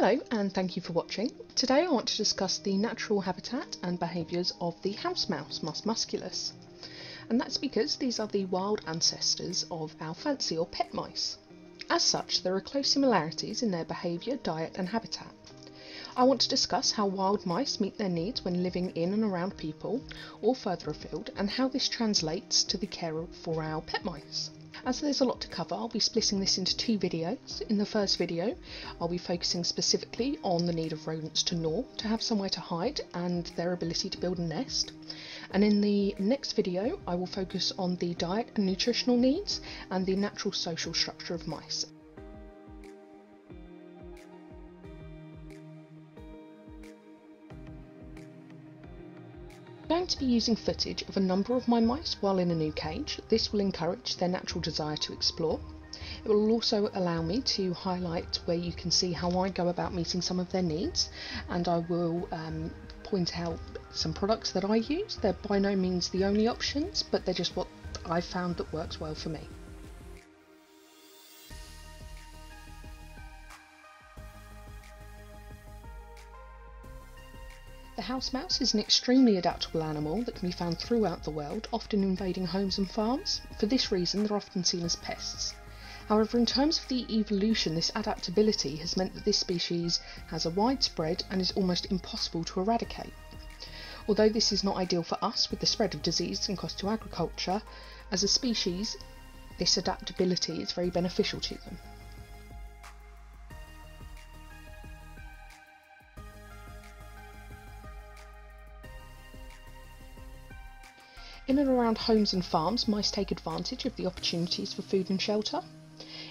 Hello and thank you for watching. Today I want to discuss the natural habitat and behaviours of the house mouse, Mus musculus. And that's because these are the wild ancestors of our fancy or pet mice. As such, there are close similarities in their behaviour, diet and habitat. I want to discuss how wild mice meet their needs when living in and around people or further afield, and how this translates to the care for our pet mice. As there's a lot to cover, I'll be splitting this into two videos. In the first video, I'll be focusing specifically on the need of rodents to gnaw, to have somewhere to hide, and their ability to build a nest. And in the next video, I will focus on the diet and nutritional needs and the natural social structure of mice. I'm going to be using footage of a number of my mice while in a new cage. This will encourage their natural desire to explore. It will also allow me to highlight where you can see how I go about meeting some of their needs, and I will point out some products that I use. They're by no means the only options, but they're just what I've found that works well for me. The house mouse is an extremely adaptable animal that can be found throughout the world, often invading homes and farms. For this reason, they're often seen as pests. However, in terms of the evolution, this adaptability has meant that this species has a widespread and is almost impossible to eradicate. Although this is not ideal for us with the spread of disease and cost to agriculture, as a species, this adaptability is very beneficial to them. In and around homes and farms, mice take advantage of the opportunities for food and shelter.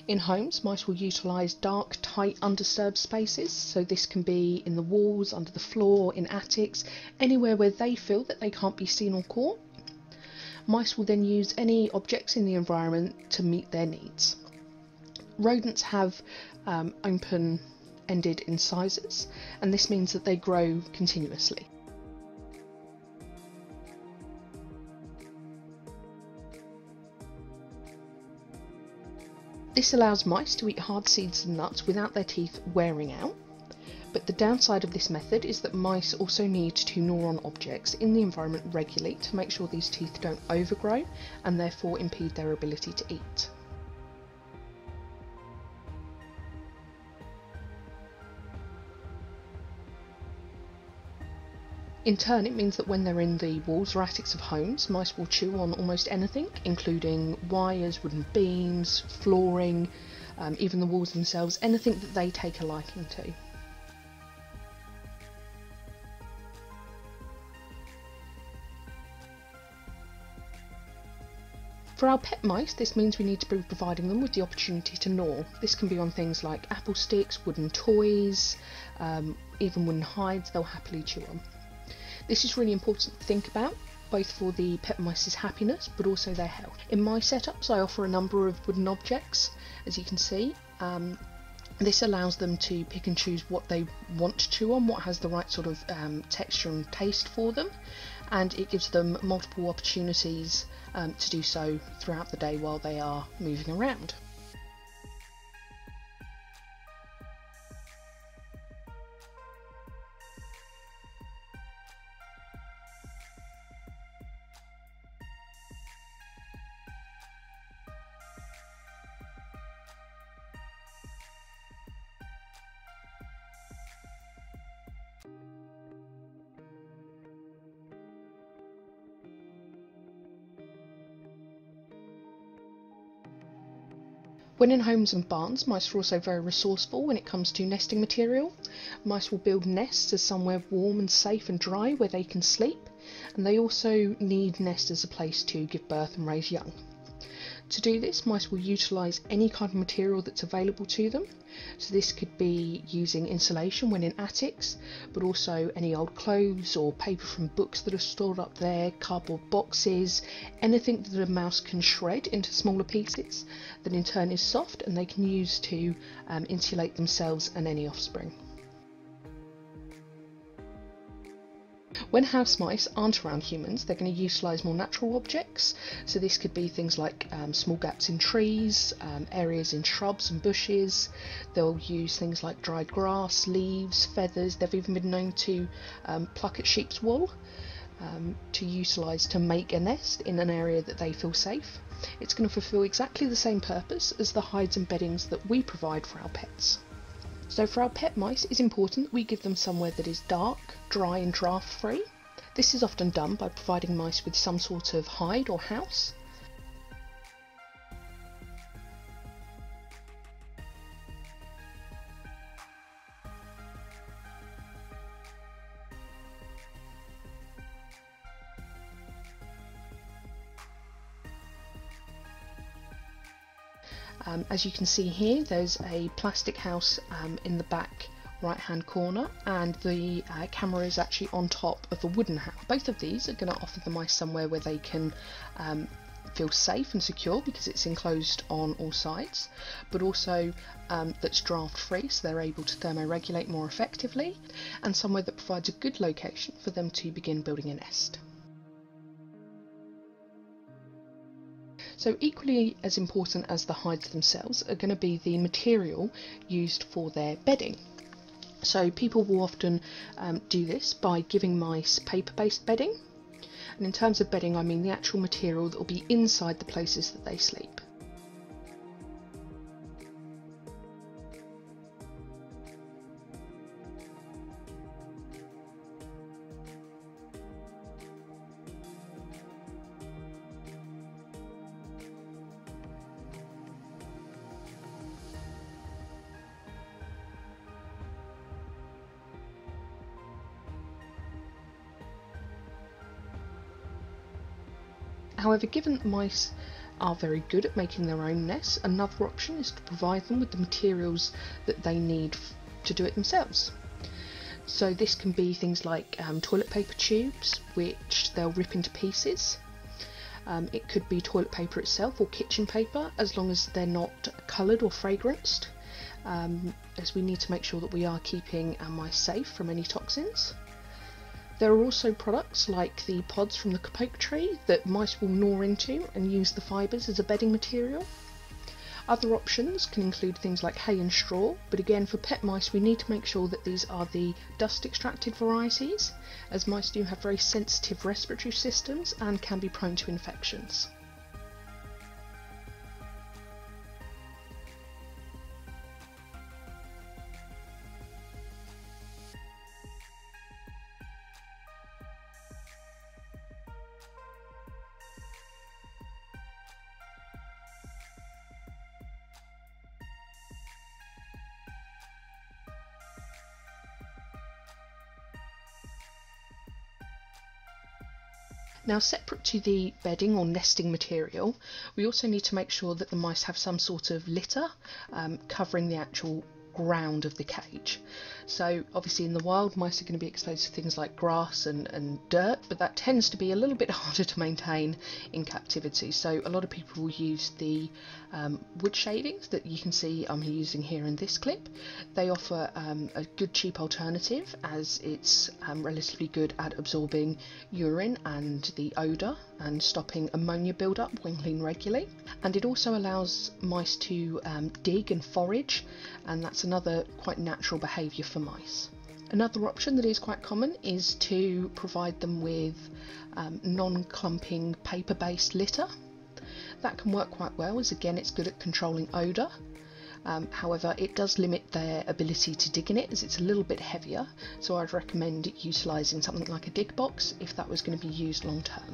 In homes, mice will utilise dark, tight, undisturbed spaces, so this can be in the walls, under the floor, in attics, anywhere where they feel that they can't be seen or caught. Mice will then use any objects in the environment to meet their needs. Rodents have open-ended incisors, and this means that they grow continuously. This allows mice to eat hard seeds and nuts without their teeth wearing out, but the downside of this method is that mice also need to gnaw on objects in the environment regularly to make sure these teeth don't overgrow and therefore impede their ability to eat. In turn, it means that when they're in the walls or attics of homes, mice will chew on almost anything, including wires, wooden beams, flooring, even the walls themselves, anything that they take a liking to. For our pet mice, this means we need to be providing them with the opportunity to gnaw. This can be on things like apple sticks, wooden toys, even wooden hides, they'll happily chew on. This is really important to think about, both for the pet mice's happiness but also their health. In my setups I offer a number of wooden objects, as you can see. This allows them to pick and choose what they want to chew on, what has the right sort of texture and taste for them, and it gives them multiple opportunities to do so throughout the day while they are moving around. When in homes and barns, mice are also very resourceful when it comes to nesting material. Mice will build nests as somewhere warm and safe and dry where they can sleep, and they also need nests as a place to give birth and raise young. To do this, mice will utilise any kind of material that's available to them. So this could be using insulation when in attics, but also any old clothes or paper from books that are stored up there, cardboard boxes, anything that a mouse can shred into smaller pieces that in turn is soft and they can use to insulate themselves and any offspring. When house mice aren't around humans, they're going to utilise more natural objects. So this could be things like small gaps in trees, areas in shrubs and bushes. They'll use things like dried grass, leaves, feathers. They've even been known to pluck at sheep's wool to utilise to make a nest in an area that they feel safe. It's going to fulfil exactly the same purpose as the hides and beddings that we provide for our pets. So for our pet mice, it's important that we give them somewhere that is dark, dry and draft free. This is often done by providing mice with some sort of hide or house. As you can see here, there's a plastic house in the back right hand corner, and the camera is actually on top of a wooden house. Both of these are going to offer the mice somewhere where they can feel safe and secure because it's enclosed on all sides, but also that's draft free, so they're able to thermoregulate more effectively, and somewhere that provides a good location for them to begin building a nest. So equally as important as the hides themselves are going to be the material used for their bedding. So people will often do this by giving mice paper-based bedding. And in terms of bedding, I mean the actual material that will be inside the places that they sleep. However, given that mice are very good at making their own nests, another option is to provide them with the materials that they need to do it themselves. So this can be things like toilet paper tubes, which they'll rip into pieces. It could be toilet paper itself or kitchen paper, as long as they're not coloured or fragranced, as we need to make sure that we are keeping our mice safe from any toxins. There are also products like the pods from the kapok tree that mice will gnaw into and use the fibres as a bedding material. Other options can include things like hay and straw, but again for pet mice we need to make sure that these are the dust extracted varieties, as mice do have very sensitive respiratory systems and can be prone to infections. Now, separate to the bedding or nesting material, we also need to make sure that the mice have some sort of litter covering the actual ground of the cage. So obviously in the wild, mice are going to be exposed to things like grass and dirt, but that tends to be a little bit harder to maintain in captivity. So a lot of people will use the wood shavings that you can see I'm using here in this clip. They offer a good cheap alternative, as it's relatively good at absorbing urine and the odour and stopping ammonia buildup when cleaned regularly. And it also allows mice to dig and forage, and that's another quite natural behaviour for mice. Another option that is quite common is to provide them with non-clumping paper-based litter. That can work quite well, as again it's good at controlling odour. However, it does limit their ability to dig in it, as it's a little bit heavier, so I'd recommend utilising something like a dig box if that was going to be used long term.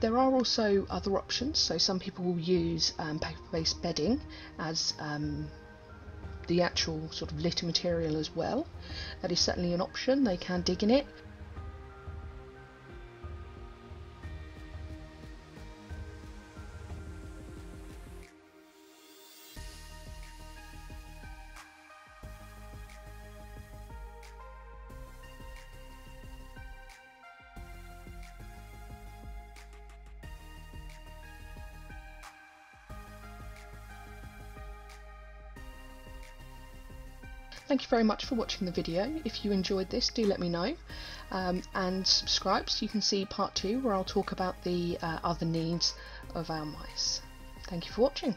There are also other options, so some people will use paper-based bedding as the actual sort of litter material as well. That is certainly an option, they can dig in it. Thank you very much for watching the video. If you enjoyed this, do let me know. and subscribe so you can see part 2 where I'll talk about the other needs of our mice. Thank you for watching.